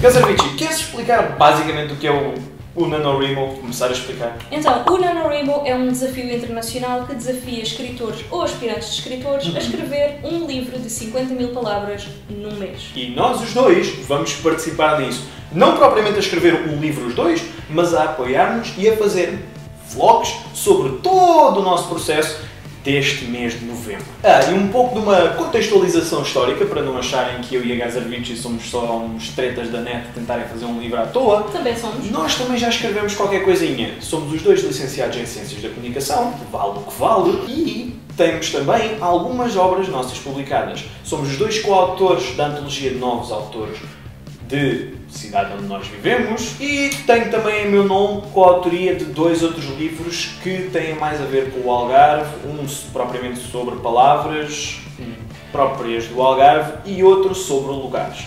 Gazervici, queres explicar basicamente o que é o NaNoWriMo? Começar a explicar. Então, o NaNoWriMo é um desafio internacional que desafia escritores ou aspirantes de escritores a escrever um livro de 50 mil palavras num mês. E nós os dois vamos participar nisso. Não propriamente a escrever o livro os dois, mas a apoiar-nos e a fazer vlogs sobre todo o nosso processo deste mês de novembro. E um pouco de uma contextualização histórica, para não acharem que eu e a Gazervici somos só uns tretas da net tentarem fazer um livro à toa. Também somos. Nós também já escrevemos qualquer coisinha. Somos os dois licenciados em Ciências da Comunicação, vale o que vale, e temos também algumas obras nossas publicadas. Somos os dois coautores da antologia de novos autores de cidade onde nós vivemos e tenho também em meu nome coautoria de dois outros livros que têm mais a ver com o Algarve, um propriamente sobre palavras próprias do Algarve e outro sobre lugares.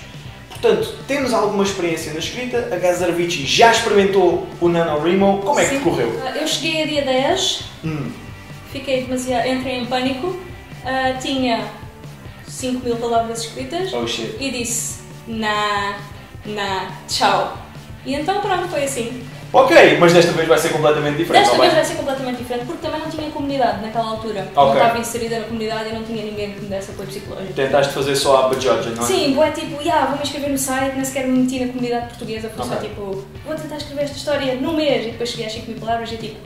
Portanto, temos alguma experiência na escrita, a Gazervici já experimentou o NaNoWriMo, como é que correu? Eu cheguei a dia 10, fiquei demasiado, entrei em pânico, tinha 5 mil palavras escritas e disse tchau. E então pronto, foi assim. Ok, mas desta vez vai ser completamente diferente. Desta vez vai ser completamente diferente porque também não tinha comunidade naquela altura. Okay. Não estava inserida na comunidade e não tinha ninguém que me desse apoio psicológico. Tentaste fazer só a bajoja, não é? Sim, boa, tipo, vou-me inscrever no site, nem sequer me meti na comunidade portuguesa, porque só tipo, vou tentar escrever esta história num mês e depois cheguei às 5 mil palavras e tipo,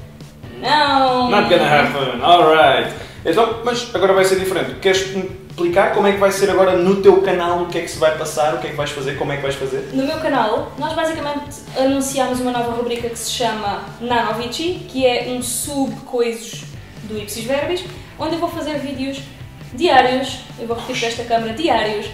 não! Not gonna happen, alright! Então, mas agora vai ser diferente. Queres explicar como é que vai ser agora no teu canal, o que é que se vai passar, o que é que vais fazer, como é que vais fazer? No meu canal, nós basicamente anunciámos uma nova rubrica que se chama Nanovici, que é um sub-coisos do Ipsis Verbis, onde eu vou fazer vídeos diários, eu vou repetir esta câmara, diários,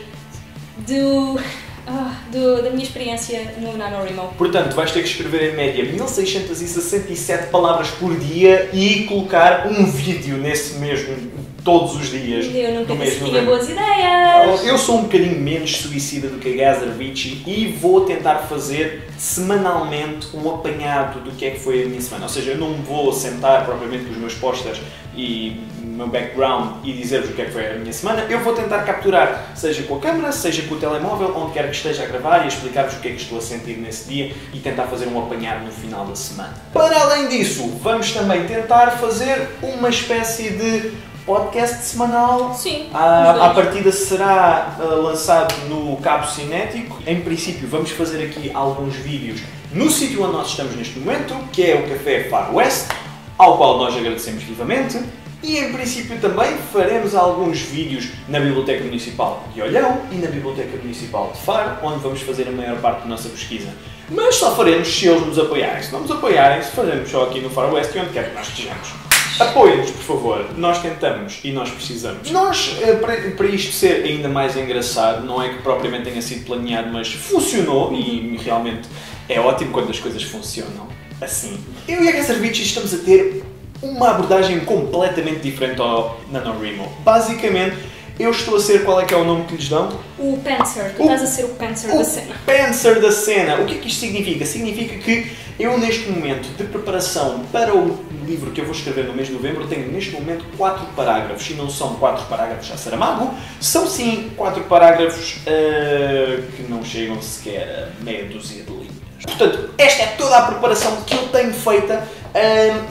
da minha experiência no NaNoWriMo. Portanto, vais ter que escrever em média 1667 palavras por dia e colocar um vídeo nesse mesmo, todos os dias. Eu nunca disse que tinha boas ideias! Eu sou um bocadinho menos suicida do que a Gazervici e vou tentar fazer semanalmente um apanhado do que é que foi a minha semana. Ou seja, eu não vou sentar propriamente com os meus posters e meu background e dizer-vos o que é que foi a minha semana, eu vou tentar capturar, seja com a câmera, seja com o telemóvel, onde quer que esteja a gravar e explicar-vos o que é que estou a sentir nesse dia e tentar fazer um apanhado no final da semana. Para além disso, vamos também tentar fazer uma espécie de podcast semanal. Sim. À partida será lançado no Cabo Cinético. Em princípio, vamos fazer aqui alguns vídeos no sítio onde nós estamos neste momento, que é o Café Far West, ao qual nós agradecemos vivamente. E em princípio também faremos alguns vídeos na Biblioteca Municipal de Olhão e na Biblioteca Municipal de Faro, onde vamos fazer a maior parte da nossa pesquisa. Mas só faremos se eles nos apoiarem. Se não nos apoiarem, faremos só aqui no Far West e onde quer que nós estejamos. Apoiem-nos, por favor. Nós tentamos e nós precisamos. Nós, para isto ser ainda mais engraçado, não é que propriamente tenha sido planeado, mas funcionou e realmente é ótimo quando as coisas funcionam assim. Eu e a Gazervici estamos a ter uma abordagem completamente diferente ao NaNoWriMo. Basicamente, eu estou a ser, qual é que é o nome que lhes dão? O Panzer. Tu estás a ser o Panzer da cena. O Panzer da cena. O que é que isto significa? Significa que eu, neste momento de preparação para o livro que eu vou escrever no mês de novembro, tenho neste momento 4 parágrafos. E não são 4 parágrafos a Saramago, são sim 4 parágrafos que não chegam sequer a meia dúzia de linhas. Portanto, esta é toda a preparação que eu tenho feita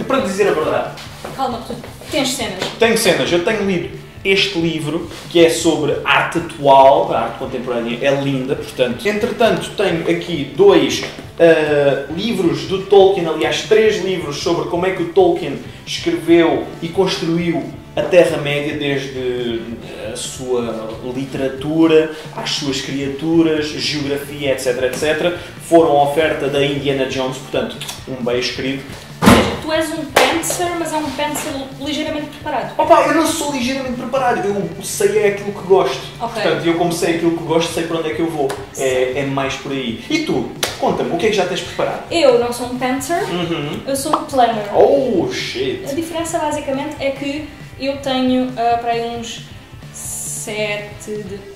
para dizer a verdade. Calma, tu tens cenas. Tenho cenas. Eu tenho lido este livro, que é sobre arte atual, a arte contemporânea é linda, portanto. Entretanto, tenho aqui 2 livros do Tolkien, aliás 3 livros sobre como é que o Tolkien escreveu e construiu a Terra-média, desde a sua literatura, às suas criaturas, geografia, etc, etc. Foram a oferta da Indiana Jones, portanto, um beijo, querido. Tu és um Panzer, mas é um Panzer ligeiramente preparado. Opa, eu não sou ligeiramente preparado, eu sei é aquilo que gosto. Okay. Portanto, eu como sei aquilo que gosto, sei para onde é que eu vou. É mais por aí. E tu? Conta-me, o que é que já tens preparado? Eu não sou um Panzer, eu sou um Planner. Oh, shit! A diferença basicamente é que eu tenho para aí uns 7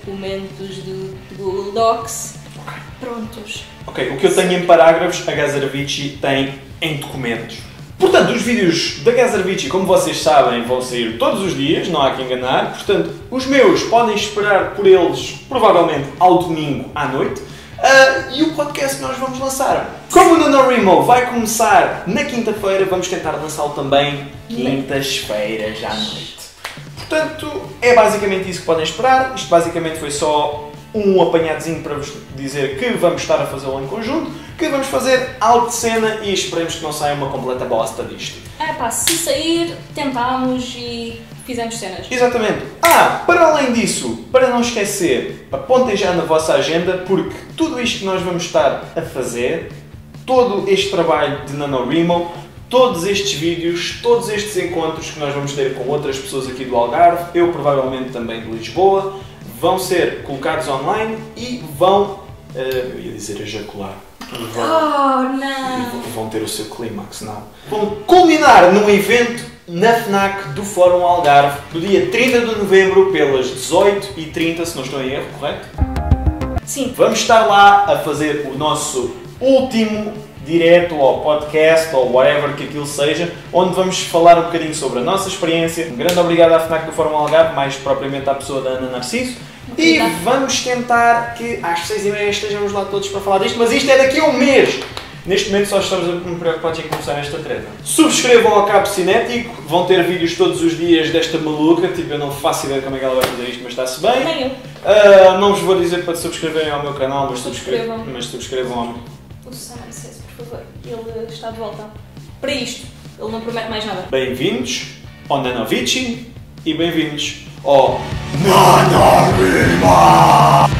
documentos do Google Docs prontos. Ok, o que eu tenho em parágrafos, a Gazervici tem em documentos. Portanto, os vídeos da Gazervici, como vocês sabem, vão sair todos os dias, não há que enganar. Portanto, os meus podem esperar por eles, provavelmente, ao domingo à noite. E o podcast que nós vamos lançar. Como o NaNoWriMo vai começar na quinta-feira, vamos tentar lançá-lo também quintas-feiras à noite. Portanto, é basicamente isso que podem esperar. Isto basicamente foi só um apanhadozinho para vos dizer que vamos estar a fazê-lo em conjunto, que vamos fazer algo de cena e esperemos que não saia uma completa bosta disto. É pá, se sair, tentámos e fizemos cenas. Exatamente. Ah, para além disso, para não esquecer, apontem já na vossa agenda, porque tudo isto que nós vamos estar a fazer, todo este trabalho de NaNoWriMo, todos estes vídeos, todos estes encontros que nós vamos ter com outras pessoas aqui do Algarve, eu provavelmente também de Lisboa, vão ser colocados online e vão, eu ia dizer ejacular, vão ter o seu clímax, não. Vão culminar num evento na FNAC do Fórum Algarve, no dia 30 de novembro, pelas 18h30, se não estou em erro, correto? Sim. Vamos estar lá a fazer o nosso último direto ou podcast ou whatever que aquilo seja, onde vamos falar um bocadinho sobre a nossa experiência. Um grande obrigado à FNAC do Fórum Algarve, mais propriamente à pessoa da Ana Narciso. E vamos tentar que às 6h30 estejamos lá todos para falar disto, mas isto é daqui a um mês! Neste momento só estamos a preocupados em começar esta treta. Subscrevam ao Cabo Cinético, vão ter vídeos todos os dias desta maluca, tipo eu não faço ideia como é que ela vai fazer isto, mas está-se bem. Não vos vou dizer para subscreverem ao meu canal, mas subscrevam. O Simon Says, por favor, ele está de volta. Para isto, ele não promete mais nada. Bem-vindos ao NaNoWriMo e bem-vindos ao NaNoWriMo!